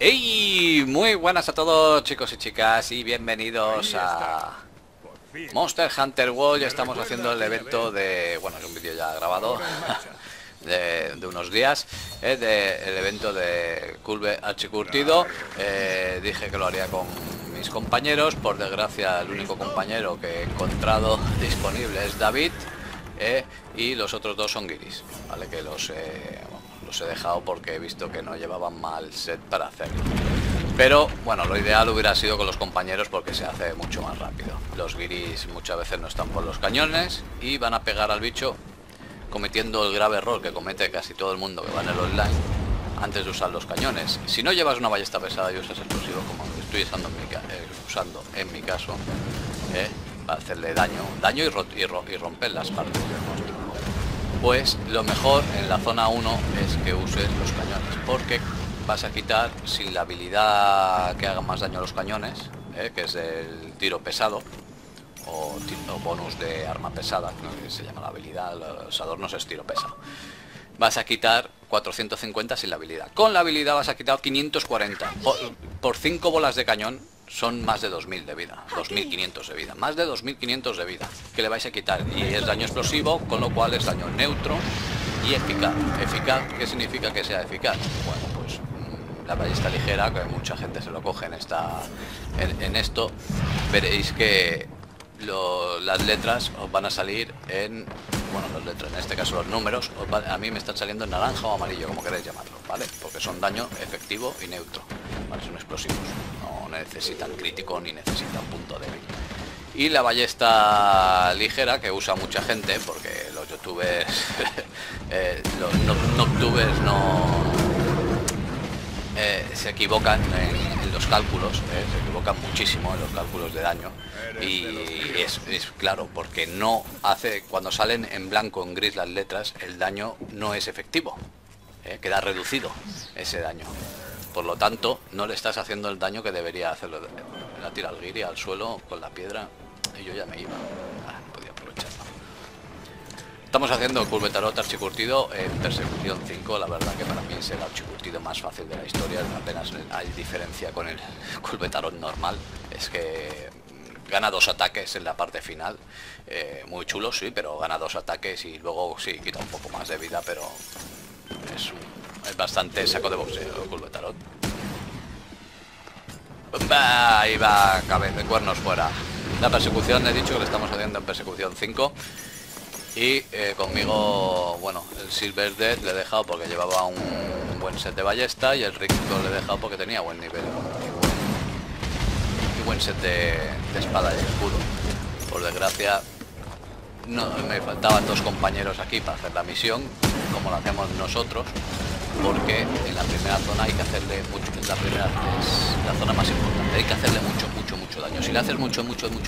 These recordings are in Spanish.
¡Hey! Muy buenas a todos, chicos y chicas, y bienvenidos a Monster Hunter World. Ya estamos haciendo el evento de... Bueno, es un vídeo ya grabado de unos días, del evento de Kulve Taroth. Dije que lo haría con mis compañeros. Por desgracia, el único compañero que he encontrado disponible es David, y los otros dos son guiris, ¿vale? Que los... los he dejado porque he visto que no llevaban mal set para hacerlo, pero bueno, lo ideal hubiera sido con los compañeros porque se hace mucho más rápido. Los guiris muchas veces no están por los cañones y van a pegar al bicho, cometiendo el grave error que comete casi todo el mundo que va en el online antes de usar los cañones. Si no llevas una ballesta pesada y usas explosivos como estoy usando en mi, caso, para hacerle daño y romper las partes del monstruo, pues lo mejor en la zona 1 es que uses los cañones, porque vas a quitar, sin la habilidad que haga más daño a los cañones, que es el tiro pesado o bonus de arma pesada, que se llama la habilidad, los adornos es tiro pesado, vas a quitar 450 sin la habilidad. Con la habilidad vas a quitar 540. Por 5 bolas de cañón son más de 2000 de vida, 2500 de vida, más de 2500 de vida que le vais a quitar, y es daño explosivo, con lo cual es daño neutro y eficaz. Eficaz, ¿qué significa que sea eficaz? Bueno, pues la ballesta ligera, que mucha gente se lo coge en esta, en esto, veréis que las letras os van a salir en, bueno, las letras, en este caso los números, a mí me están saliendo en naranja o amarillo, como queréis llamarlo, ¿vale? Porque son daño efectivo y neutro, ¿vale? Son explosivos, no necesitan crítico ni necesitan punto débil. Y la ballesta ligera, que usa mucha gente, porque los youtubers, los noctubers se equivocan en los cálculos, se equivocan muchísimo en los cálculos de daño, y es claro, porque no hace, cuando salen en blanco o en gris las letras, el daño no es efectivo, queda reducido ese daño, por lo tanto no le estás haciendo el daño que debería hacerlo. La tira al guiri al suelo con la piedra y yo ya me iba, no podía aprovecharlo. Estamos haciendo Kulve Taroth archicurtido en persecución 5, la verdad que para mí es el archicurtido más fácil de la historia, apenas hay diferencia con el Kulve Taroth normal, es que gana 2 ataques en la parte final, muy chulo, sí, pero gana 2 ataques y luego sí, quita un poco más de vida, pero es bastante saco de boxeo Kulve Taroth. Ahí va, cabeza de cuernos fuera. La persecución, he dicho que le estamos haciendo en persecución 5. Y conmigo, bueno, el Silver Dead le he dejado porque llevaba un buen set de ballesta, y el Ricky le he dejado porque tenía buen nivel y buen set de espada y escudo. Por desgracia, no, me faltaban dos compañeros aquí para hacer la misión, como lo hacemos nosotros, porque en la primera zona hay que hacerle mucho, es la zona más importante, hay que hacerle mucho daño. Si le haces mucho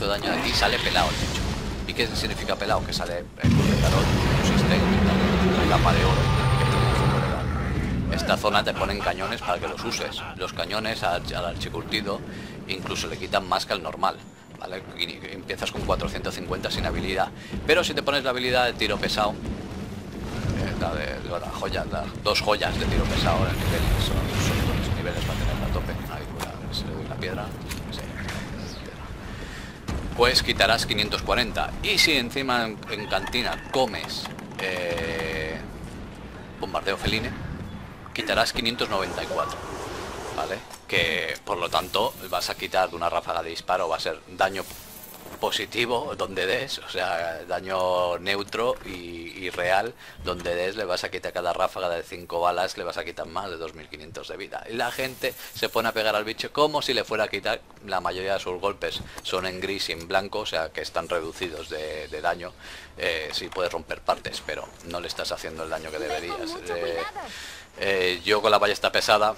daño aquí, sale pelado el bicho. ¿Y qué significa pelado? Que sale el Kulve Taroth, consiste en la capa de oro. Esta zona te ponen cañones para que los uses. Los cañones al archicurtido incluso le quitan más que al normal, ¿vale? Y empiezas con 450 sin habilidad. Pero si te pones la habilidad de tiro pesado, la joya, las dos joyas de tiro pesado en el nivel, son los niveles para tenerla a tope. Ahí, se le doy la piedra. Pues quitarás 540. Y si encima en cantina comes bombardeo feline, quitarás 594, ¿vale? Que por lo tanto vas a quitar de una ráfaga de disparo, va a ser daño positivo donde des, o sea, daño neutro y real donde des, le vas a quitar cada ráfaga de 5 balas, le vas a quitar más de 2500 de vida. Y la gente se pone a pegar al bicho como si le fuera a quitar, la mayoría de sus golpes son en gris y en blanco, o sea que están reducidos de daño, si puedes romper partes, pero no le estás haciendo el daño que deberías. Yo con la ballesta pesada,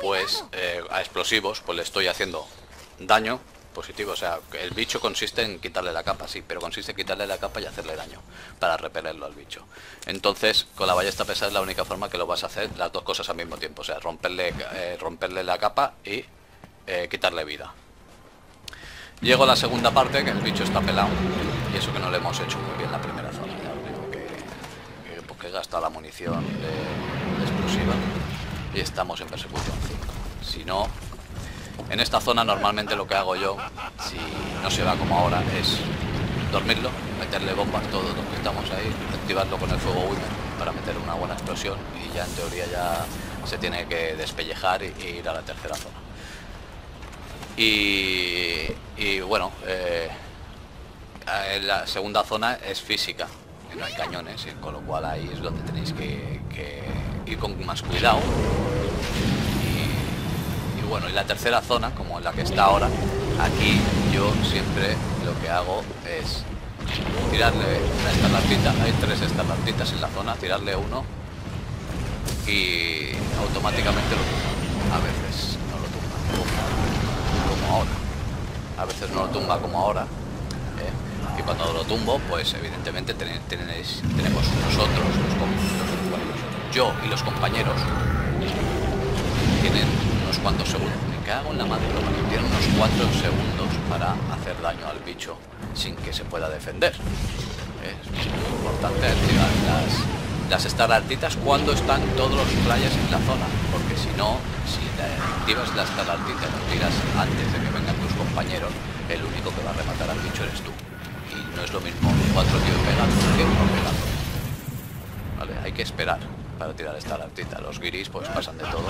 pues a explosivos, pues le estoy haciendo daño positivo, o sea, el bicho consiste en quitarle la capa, sí, pero consiste en quitarle la capa y hacerle daño para repelerlo al bicho. Entonces, con la ballesta pesada es la única forma que lo vas a hacer, las dos cosas al mismo tiempo, o sea, romperle la capa y quitarle vida. Llego a la segunda parte, que el bicho está pelado, y eso que no le hemos hecho muy bien la primera zona, ya os digo que he gastado la munición de explosiva. Y estamos en persecución 5. Si no, en esta zona normalmente lo que hago yo, si no se va como ahora, es dormirlo, meterle bombas todos los que estamos ahí, activarlo con el fuego Wimmer para meter una buena explosión y ya en teoría ya se tiene que despellejar e ir a la tercera zona. Y bueno, en la segunda zona es física, no hay cañones, con lo cual ahí es donde tenéis que ir con más cuidado. Y bueno, en la tercera zona, como en la que está ahora, aquí yo siempre lo que hago es tirarle una estalactita, hay 3 estalactitas en la zona, tirarle uno y automáticamente lo tumba. A veces no lo tumba como ahora, a veces no lo tumba como ahora, y cuando lo tumbo, pues evidentemente tenemos nosotros, yo y los compañeros, tienen unos cuantos segundos, me cago en la madre, tienen unos 4 segundos para hacer daño al bicho sin que se pueda defender. Es muy importante activar las estalactitas cuando están todos los players en la zona, porque si no, si activas las estalactitas, las tiras antes de que vengan tus compañeros, el único que va a rematar al bicho eres tú. Y no es lo mismo 4 tíos pegando que uno pegando. Vale, hay que esperar para tirar estalactita. Los guiris pues pasan de todo.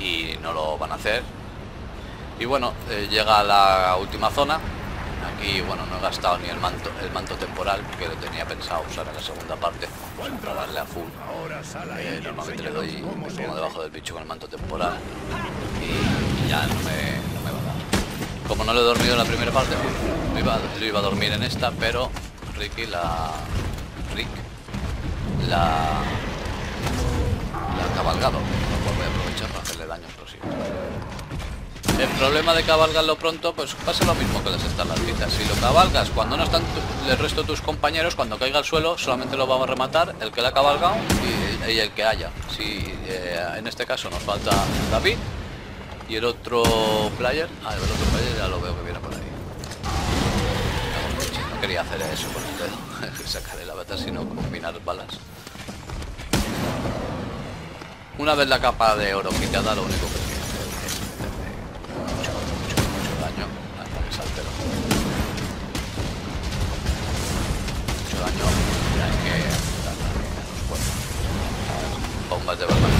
Y no lo van a hacer. Y bueno, llega a la última zona. Aquí, bueno, no he gastado ni el manto temporal, que lo tenía pensado usar en la segunda parte, para darle a full. Normalmente le doy, me pongo debajo del bicho con el manto temporal y ya no me va a dar. Como no lo he dormido en la primera parte, yo iba a dormir en esta, pero Rick la ha cabalgado. Voy a aprovechar para hacerle daño explosivo. El problema de cabalgarlo pronto, pues pasa lo mismo que las estalactitas. Si lo cabalgas cuando no están el resto de tus compañeros, cuando caiga al suelo solamente lo va a rematar el que la ha cabalgado y el que haya. Si en este caso nos falta David y el otro player, ya lo veo que viene por ahí. No quería hacer eso con el dedo, sacaré la bata, sino combinar balas. Una vez la capa de oro quitada, lo único que tiene es meterle mucho daño hasta que salte el ojo. Mucho daño, ya hay que darle a los cuerpos. Bombas de verdad.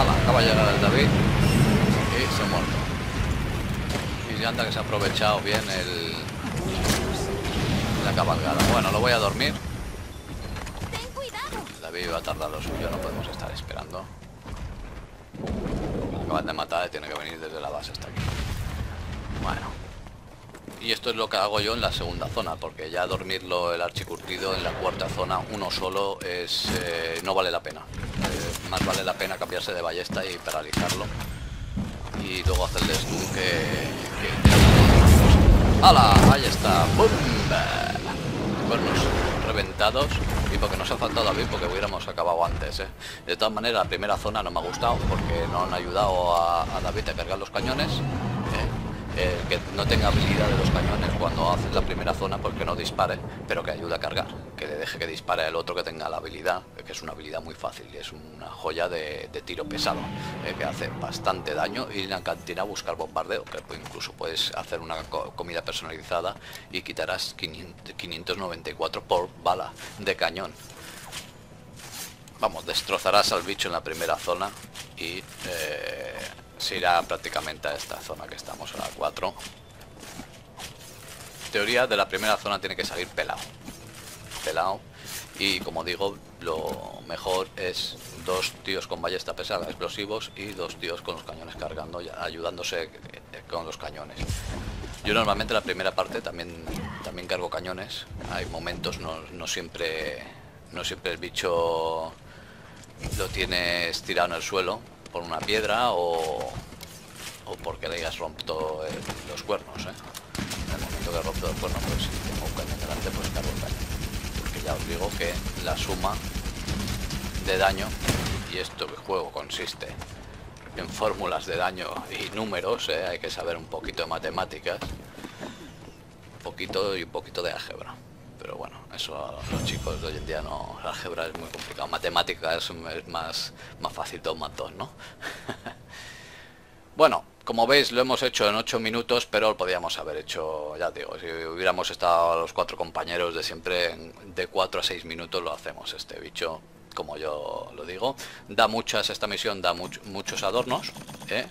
Ala, acaba de llegar el David y se ha muerto. Y ya anda que se ha aprovechado bien la cabalgada. Bueno, lo voy a dormir. Va a tardar lo suyo, no podemos estar esperando. Acaban de matar, tiene que venir desde la base hasta aquí. Bueno, y esto es lo que hago yo en la segunda zona, porque ya dormirlo el archicurtido en la cuarta zona uno solo es no vale la pena. Más vale la pena cambiarse de ballesta y paralizarlo y luego hacerle stun que... ¡Hala! Ahí está. ¡Bum! Cuernos reventados. Y porque nos ha faltado David, porque hubiéramos acabado antes, ¿eh? De todas maneras, la primera zona no me ha gustado porque no han ayudado a David a cargar los cañones, que no tenga habilidad de los cañones cuando hace la primera zona, porque no dispare, pero que ayude a cargar, que le deje que dispare al otro que tenga la habilidad, que es una habilidad muy fácil y es una joya de tiro pesado, que hace bastante daño, y en la cantina buscar bombardeo, que incluso puedes hacer una comida personalizada y quitarás 594 por bala de cañón. Vamos, destrozarás al bicho en la primera zona y se irá prácticamente a esta zona que estamos en la 4. En teoría, de la primera zona tiene que salir pelado. Y como digo, lo mejor es 2 tíos con ballesta pesada, explosivos, y 2 tíos con los cañones cargando, ayudándose con los cañones. Yo normalmente la primera parte también cargo cañones. Hay momentos, no siempre el bicho lo tienes tirado en el suelo por una piedra o porque le hayas rompido los cuernos, En el momento que rompo los cuernos, pues si tengo un cañón delante, pues cargo el cañón. Porque ya os digo que la suma de daño, y esto que juego consiste en fórmulas de daño y números, hay que saber un poquito de matemáticas, poquito y un poquito de álgebra. Pero bueno, eso los chicos de hoy en día no. La álgebra es muy complicada. Matemáticas es más fácil, 2 más 2, ¿no? Bueno, como veis lo hemos hecho en 8 minutos, pero lo podíamos haber hecho, ya digo, si hubiéramos estado los 4 compañeros de siempre, de 4 a 6 minutos lo hacemos. Este bicho, como yo lo digo, da muchas, esta misión da muchos adornos, ¿eh?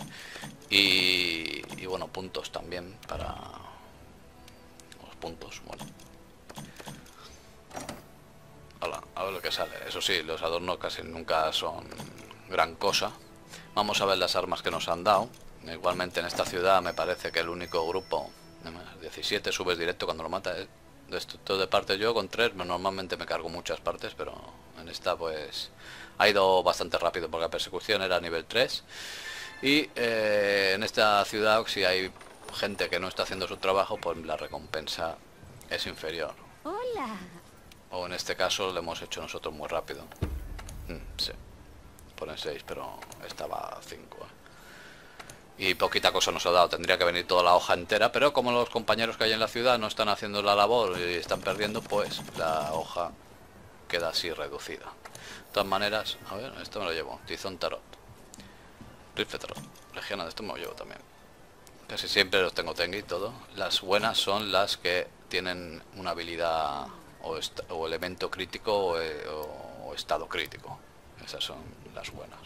Y bueno, puntos también para... los puntos, bueno. Hola, a ver lo que sale. Eso sí, los adornos casi nunca son gran cosa. Vamos a ver las armas que nos han dado. Igualmente en esta ciudad me parece que el único grupo, 17 subes directo cuando lo mata, es destructor de partes. Yo con 3 normalmente me cargo muchas partes, pero en esta pues ha ido bastante rápido porque la persecución era nivel 3. Y en esta ciudad si hay gente que no está haciendo su trabajo, pues la recompensa es inferior. Hola. O en este caso lo hemos hecho nosotros muy rápido. Sí. Ponen 6, pero estaba 5. Y poquita cosa nos ha dado, tendría que venir toda la hoja entera, pero como los compañeros que hay en la ciudad no están haciendo la labor y están perdiendo, pues la hoja queda así reducida. De todas maneras, a ver, esto me lo llevo, Tizón Taroth, Rifle Taroth, Legiana, de esto me lo llevo también. Casi siempre los tengo tengui y todo. Las buenas son las que tienen una habilidad o elemento crítico o estado crítico. Esas son las buenas.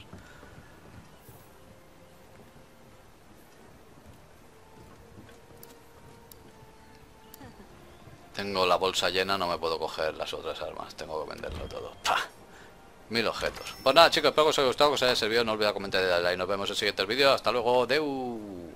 Tengo la bolsa llena, no me puedo coger las otras armas, tengo que venderlo todo. ¡Pah! 1000 objetos. Pues nada chicos, espero que os haya gustado, que os haya servido, no olvidéis comentar y darle like. Nos vemos en siguientes vídeos, hasta luego, deu.